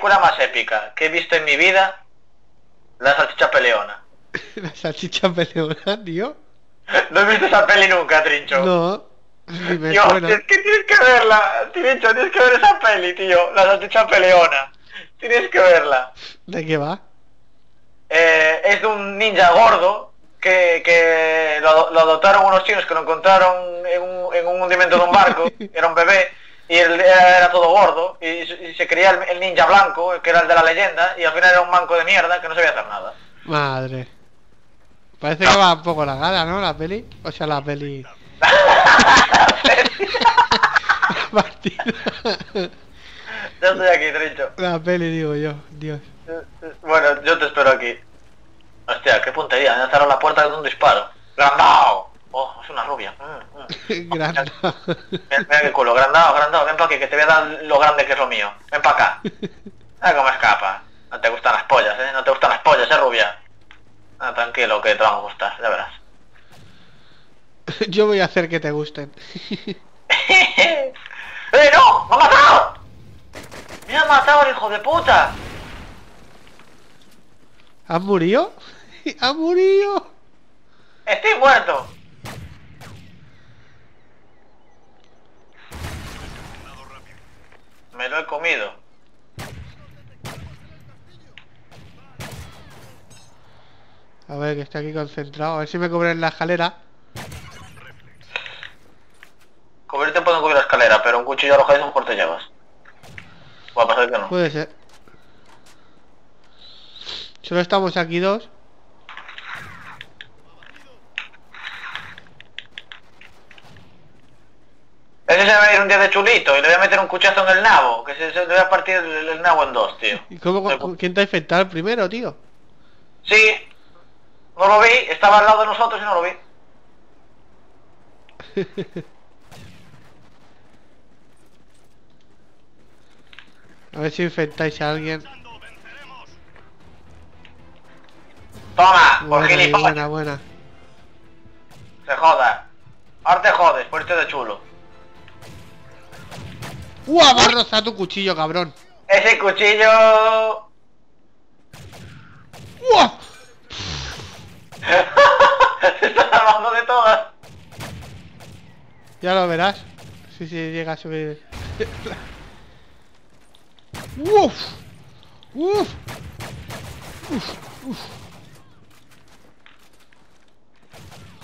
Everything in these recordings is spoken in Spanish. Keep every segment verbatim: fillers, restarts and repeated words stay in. película más épica que he visto en mi vida, La Salchicha Peleona. La Salchicha Peleona, tío. No he visto esa peli nunca, Trincho. No. Ni me tío, suena. Es que tienes que verla, Trincho, tienes que ver esa peli, tío. La Salchicha Peleona. Tienes que verla. ¿De qué va? Eh, es de un ninja gordo que, que lo, lo adoptaron unos chinos que lo encontraron en un, en un hundimiento de un barco. Era un bebé. Y él era, era todo gordo, y, y se creía el, el ninja blanco, que era el de la leyenda, y al final era un manco de mierda que no sabía hacer nada. Madre. Parece que va un poco la gala, ¿no? La peli. O sea, la peli... La peli. Yo estoy aquí, Trincho. La peli, digo yo. Dios. Bueno, yo te espero aquí. Hostia, qué puntería. Me han cerrado la puerta de un disparo. ¡Grandao! Oh, es una rubia. Mm, mm. Grandao. Mira, mira qué culo, grandao, grandao, ven pa' aquí, que te voy a dar lo grande que es lo mío. Ven pa' acá. Ah, cómo escapa. No te gustan las pollas, eh. No te gustan las pollas, eh, rubia. Ah, tranquilo, que te van a gustar, ya verás. Yo voy a hacer que te gusten. ¡Eh, no! ¡Me ha matado! ¡Me ha matado el hijo de puta! ¿Has murido? ¡Has murido! ¡Estoy muerto! Me lo he comido. A ver, que estoy aquí concentrado. A ver si me cubren la escalera. Cubrirte pueden cubrir la escalera, pero un cuchillo arrojado es un corte llamas. Va a pasar que no. Puede ser. Solo estamos aquí dos. Ese se va a ir un día de chulito y le voy a meter un cuchazo en el nabo, que se, se le va a partir el, el nabo en dos, tío. ¿Y cómo, cómo, quién te ha infectado el primero, tío? Sí, no lo vi, estaba al lado de nosotros y no lo vi. A ver si infectáis a alguien. Toma, buena, por gilipollas. Buena, buena. Se joda. Ahora te jodes, por irte de chulo. ¡Uah! Me has rozado tu cuchillo, cabrón. Ese cuchillo... ¡Uah! Se está salvando de todas. Ya lo verás. Si se llega a subir... ¡Uf! ¡Uf! ¡Uf! ¡Uf!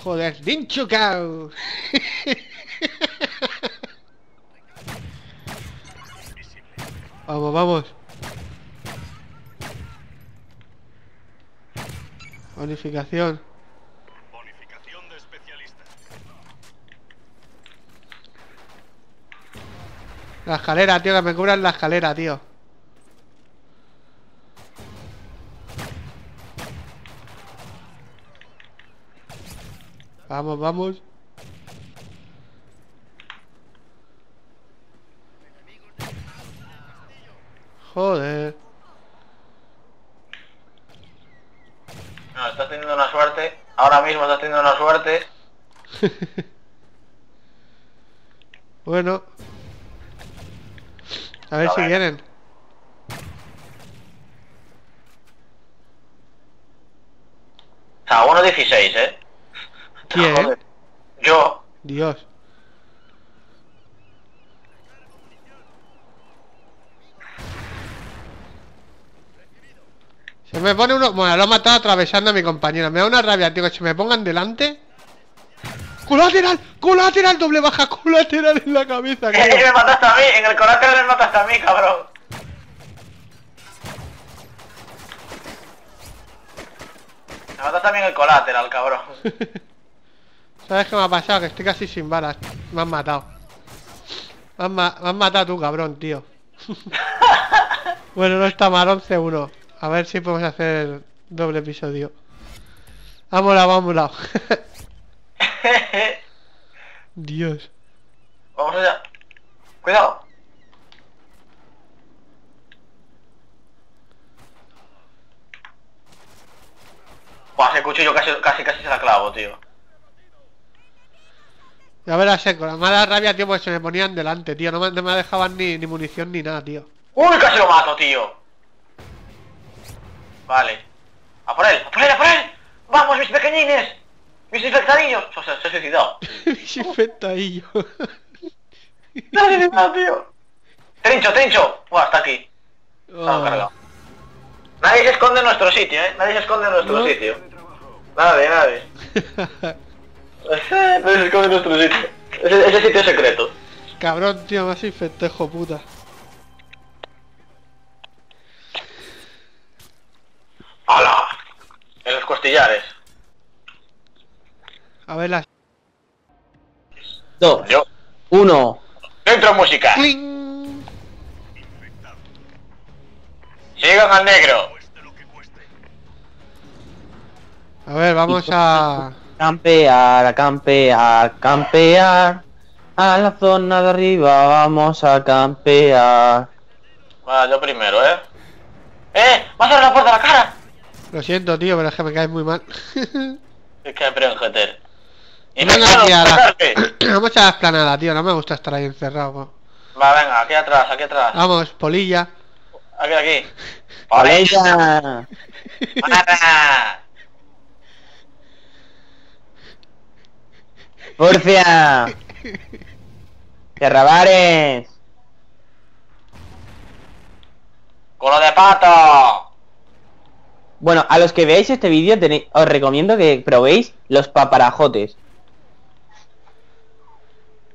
Joder, bien chocado. Vamos, vamos. Bonificación. Bonificación de especialista. La escalera, tío, que me cubran la escalera, tío. Vamos, vamos. Joder. No, estás teniendo una suerte. Ahora mismo estás teniendo una suerte. Bueno. A ver, a ver si vienen. O sea, uno dieciséis, ¿eh? ¿Quién? Joder. Yo. Dios. Se me pone uno... Bueno, lo ha matado atravesando a mi compañero. Me da una rabia, tío, que se me pongan delante. ¡Colateral! ¡Colateral! Doble baja, colateral en la cabeza. ¡Eh, me mataste a mí! En el colateral me mataste a mí, cabrón. Me mataste a mí en el colateral, cabrón. ¿Sabes qué me ha pasado? Que estoy casi sin balas. Me han matado. Me han, ma me han matado tú, cabrón, tío. Bueno, no está mal, once uno. A ver si podemos hacer doble episodio. Vámonos, vámonos. Dios. Vamos allá. Cuidado. Buah, ese cuchillo casi, casi, casi se la clavo, tío. Ya verás, con la mala rabia, tío, porque se me ponían delante, tío. No me, no me dejaban ni, ni munición ni nada, tío. Uy, casi lo mato, tío. Vale. ¡A por él! ¡A por él! ¡A por él! ¡Vamos, mis pequeñines! ¡Mis infectadillos! O sea, se ha suicidado. ¡Mis infectadillos! ¡Dale, no, tío! ¡Trincho, trincho! Buah, hasta aquí. Estaba oh. cargado. Nadie se esconde en nuestro sitio, ¿eh? Nadie se esconde en nuestro ¿No? sitio. Nadie, nadie. Nadie se esconde en nuestro sitio. Ese, ese sitio es secreto. Cabrón, tío, me has infectado, hijo puta. ¡Hala! En los costillares. A ver las... Dos. Yo. Uno. Dentro música. ¡Cling! Llegan al negro. A ver, vamos a... Campear, a campear, a campear. A la zona de arriba vamos a campear. Vale, yo primero, ¿eh? ¡Eh! ¡Vas a dar la puerta a la cara! Lo siento, tío, pero es que me caes muy mal. Es que pero en G T R. Y no, venga, aquí a la... Vamos a la explanada, tío, no me gusta estar ahí encerrado, po. Va, venga, aquí atrás, aquí atrás. Vamos, polilla. Aquí, aquí. ¡Polilla! ¡Marra! ¡Murcia! ¡Cerrabares! ¡Culo de pato! Bueno, a los que veáis este vídeo tenéis, os recomiendo que probéis los paparajotes.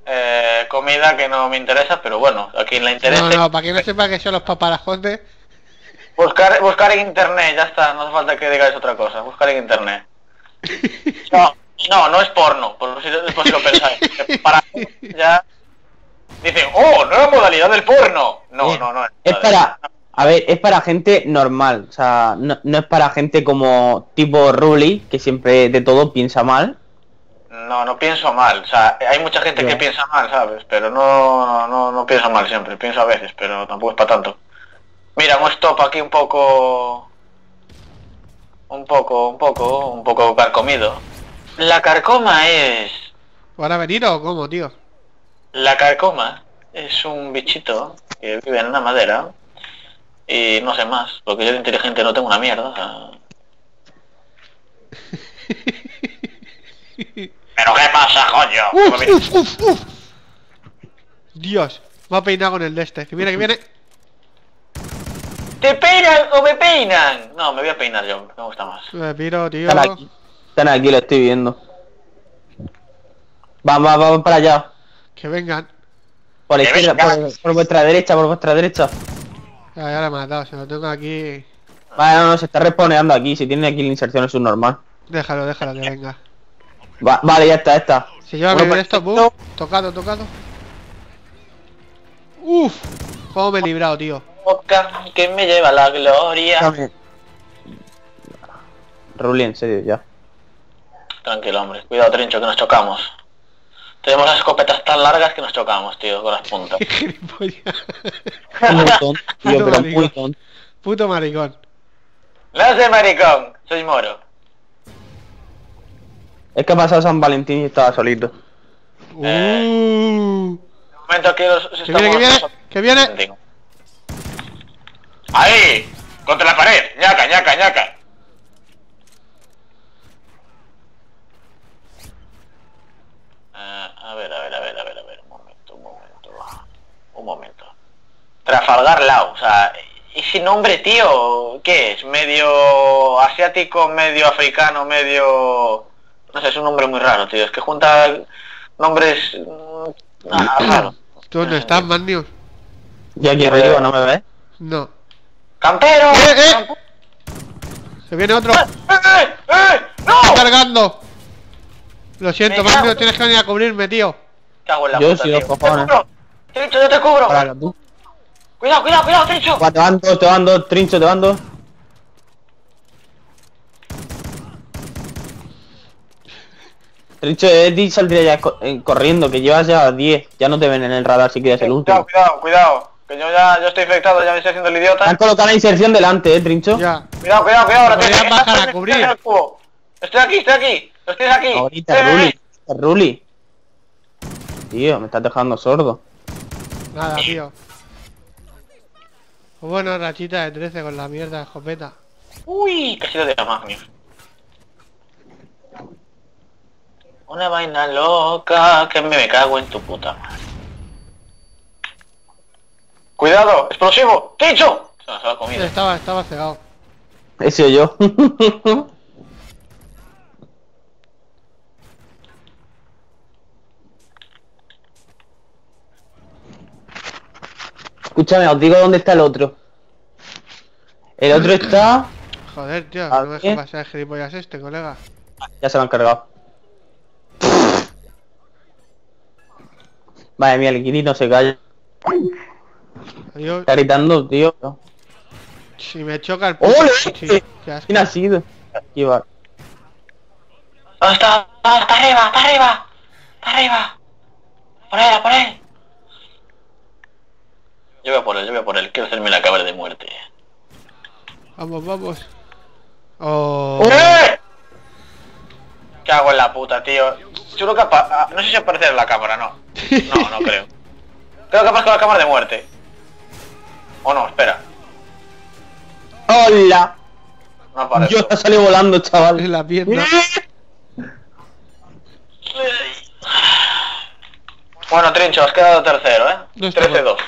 Eh, comida que no me interesa, pero bueno, a quien le interese... No, no, para que no sepa qué son los paparajotes... Buscar, buscar en internet, ya está, no hace falta que digáis otra cosa, buscar en internet. No, no, no es porno, por si, por si lo pensáis. Para, ya... Dicen, ¡oh, nueva modalidad del porno! No, no, no es... Es para... A ver, es para gente normal, o sea, no, no es para gente como tipo Ruli, que siempre de todo piensa mal. No, no pienso mal, o sea, hay mucha gente Bien. que piensa mal, ¿sabes? Pero no, no, no pienso mal siempre, pienso a veces, pero tampoco es para tanto. Mira, hemos top aquí un poco... Un poco, un poco, un poco carcomido. La carcoma es... ¿Van a venir o cómo, tío? La carcoma es un bichito que vive en la madera... Y no sé más, porque yo de inteligente no tengo una mierda. O sea... ¿Pero qué pasa, coño? Uf, uf, uf, uf. Dios, me ha peinado con el de este. Que viene, que viene. ¿Te peinan o me peinan? No, me voy a peinar yo, me gusta más. Me piro, tío. Están aquí, Están aquí lo estoy viendo. Vamos, vamos para allá. Que vengan. Por la izquierda, por, por vuestra derecha, por vuestra derecha. Ya, ya lo he matado, se lo tengo aquí... Vale, no, no, se está respawnando aquí, si tiene aquí la inserción es subnormal. Déjalo, déjalo, que venga. Va, vale, ya está, ya está. Se lleva bueno, bien esto, boom, tocado, tocado. Uff, cómo me he librado, tío. Que me lleva la gloria. Ruli, en serio, ya. Tranquilo, hombre, cuidado, trincho, que nos chocamos. Tenemos las escopetas tan largas que nos chocamos, tío, con las puntas. Un montón, tío, pero muy tonto. Puto maricón. No soy maricón, soy moro. Es que ha pasado San Valentín y estaba solito. Uh. Eh, en el momento que los... Que viene, que viene, que viene. Ahí, contra la pared, ñaca, ñaca, ñaca. A ver, a ver, a ver, a ver, a ver, un momento, un momento, un momento. Trafalgar Law, o sea, ese nombre, tío, ¿qué es? Medio asiático, medio africano, medio... No sé, es un nombre muy raro, tío, es que junta nombres... Ah, raro. ¿Tú dónde estás, Mandius? Yo aquí arriba, ¿no me ves? No. ¡Campero! ¡Eh, eh! Campo... ¡Se viene otro! ¡Eh, eh, eh! ¡No! ¡Está cargando! Lo siento, Mandio, tienes que venir a cubrirme, tío. Cago en la puta, tío. Yo cubro. Trincho, yo te cubro. Para, ¿tú? Cuidado, cuidado, cuidado, Trincho. Va, te van dos, te van dos, Trincho, te van dos. Trincho, Eddie saldría ya corriendo, que llevas ya diez. Ya no te ven en el radar si quieres el último. Cuidado, cuidado, cuidado. Que yo ya yo estoy infectado, ya me estoy haciendo el idiota. Han colocado la inserción delante, eh, Trincho. Ya. Cuidado, cuidado, cuidado. Ahora te van a bajar a cubrir. Estoy aquí, estoy aquí. ¡Los tienes aquí! ¡Ahorita, ¡Eh! Ruli! ¡Ruli! Tío, me estás dejando sordo. Nada, tío. Bueno, rachita de trece con la mierda de escopeta. Uy, casi lo demás. Una vaina loca que me cago en tu puta madre. ¡Cuidado! ¡Explosivo! ¡Ticho! Se nos ha comido. Estaba, estaba cegado. He sido yo. Escúchame, os digo dónde está el otro. El otro está... Joder, tío, no me deja pasar el gilipollas este, colega. Ya se lo han cargado. Madre mía, el Kitty no se calla. Adiós. Está gritando, tío. Si me choca el... ¡Oh, sí! ¿Quién ha sido? Aquí va. ¡Oh, está! ¡Oh, está arriba! ¡Está arriba! ¡Está arriba! ¡Por él, a por él! Yo voy a por él, yo voy a por él. Quiero hacerme la cabra de muerte. Vamos, vamos. Oh. ¡Eh! ¿Qué hago en la puta, tío? Seguro que apa... No sé si aparecerá la cámara, no. No, no creo. Creo que aparece la cámara de muerte. O no, espera. ¡Hola! No aparece. Yo salí volando, chaval. En la pierna. Bueno, Trincho, has quedado tercero, ¿eh? trece dos.